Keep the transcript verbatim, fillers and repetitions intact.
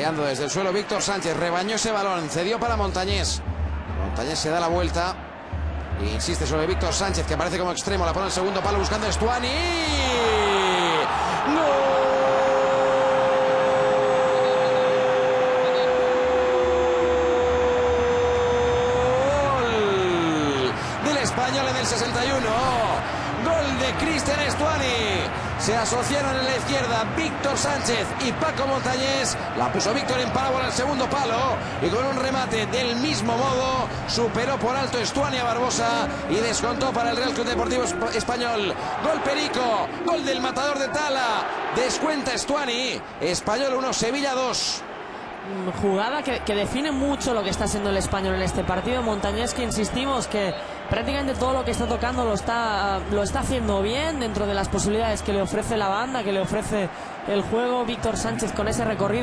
peleando desde el suelo Víctor Sánchez, rebañó ese balón, cedió para Montañés. Montañés se da la vuelta e insiste sobre Víctor Sánchez, que aparece como extremo, la pone el segundo palo buscando a Stuani. ¡No! Español en el sesenta y uno, gol de Cristhian Stuani. Se asociaron en la izquierda Víctor Sánchez y Paco Montañés, la puso Víctor en parábola al segundo palo y con un remate del mismo modo superó por alto Stuani a Barbosa y descontó para el Real Club Deportivo Español. Gol Perico, gol del matador de Tala, descuenta Stuani, Español uno, Sevilla dos. Jugada que, que define mucho lo que está haciendo el Español en este partido. Montañés, que insistimos que prácticamente todo lo que está tocando lo está, lo está haciendo bien dentro de las posibilidades que le ofrece la banda, que le ofrece el juego. Víctor Sánchez con ese recorrido.